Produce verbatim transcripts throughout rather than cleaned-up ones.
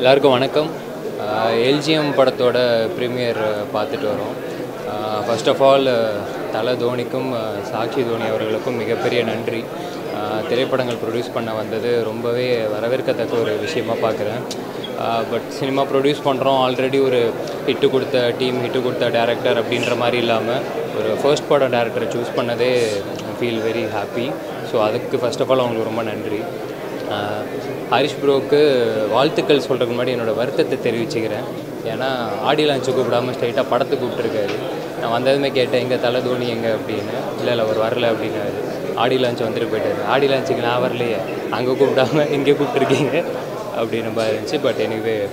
Largo Anakam, L G M Paratoda Premier Patitoro. First of all, Thala Donikum, Saakshi Donik, Megaperian Nandri, Telepadangal produced Pana Vandade, Rumbaway, Varaverka Takur, Vishima Pakara. But cinema produced Pandra already hit to good the team, hit to good the director of Dindramari Lama. First part of director choose Panade, feel very happy. So, first of all, I am very Nandri. Iris broke Waltical Soldier Muddy and a Verta Terrichigra, Yana Adilan Chukudam State, a part of the Gupta. Now, and then we get Tanga Thala Donik dinner, Lella or Varla dinner, Adilan Chandra better, Adilan Chicken Averley, Angokudam, Ingaputri, of dinner by Renzi, but anyway,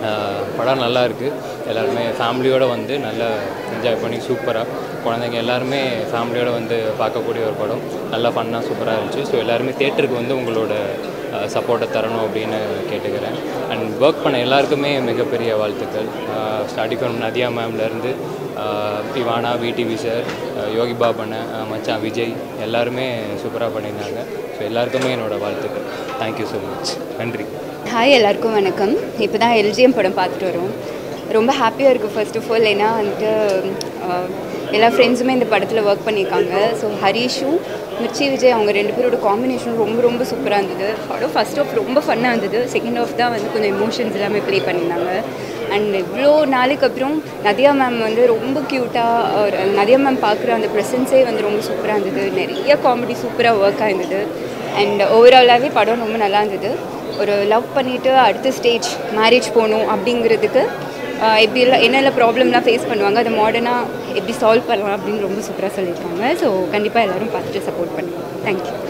Padanalark, Alarme family order one then, Allah Japanese super. எல்லாருமே ஃபேமிலியோட வந்து பார்க்கக்கூடிய ஒரு படம் நல்ல ஃபன்னா சூப்பரா இருந்துச்சு சோ எல்லாரும் தியேட்டருக்கு வந்து உங்களோட சப்போர்ட்ட தரணும் அப்படினு கேட்டுக்கறேன் and work பண்ண எல்லாருக்குமே மிகப்பெரிய வாழ்த்துக்கள் ஸ்டார்டிங் from நதியா மேம்ல இருந்து திவானா விடிவி சார் யோகி பாபன மச்சான் விஜய் எல்லாரும் சூப்பரா பண்ணினாங்க சோ எல்லாருக்குமே என்னோட வாழ்த்துக்கள் thank you so much நன்றி ஹாய் எல்லாருக்கும் வணக்கம் இப்போதான் L G M படம் பார்த்துட்டு வரோம் ரொம்ப ஹாப்பியா இருக்கு first of all ஏனா வந்து எல்லா फ्रेंड्सமே இந்த படத்துல work பண்ணிருக்காங்க சோ ஹரிஷு மிர்ச்சி விஜய் அவங்க ரெண்டு பேரோட காம்பினேஷன் ரொம்ப ரொம்ப சூப்பரா இருந்தது படம் ஃபர்ஸ்ட் ஆஃப் ரொம்ப ஃபன்னா இருந்தது செகண்ட் ஆஃப் தான் வந்து கொஞ்சம் எமோஷன்ஸ் எல்லாமே ப்ளே பண்ணினாங்க and இவ்ளோ நாளுக்கு அப்புறம் நதியா மேம் வந்து ரொம்ப கியூட்டா நதியா மேம் பார்க்குற அந்த பிரசன்ஸே வந்து ரொம்ப சூப்பரா இருந்தது நிறைய காமெடி சூப்பரா work ஆயிருந்தது and ஓவராலாவே படம் ரொம்ப நல்லா இருந்தது ஒரு லவ் பண்ணிட்டு அடுத்த ஸ்டேஜ் மேரேஜ் போணும் அப்படிங்கிறதுக்கு எப்படி என்னென்ன ப்ராப்ளம்லாம் ஃபேஸ் பண்ணுவாங்க அது மாடர்னா எப்படி சால்வ் பண்ணலாம் அப்படினு ரொம்ப சூப்பரா சொல்லிருக்காங்க சோ கண்டிப்பா எல்லாரும் பார்த்துட்டு சப்போர்ட் பண்ணுங்க thank you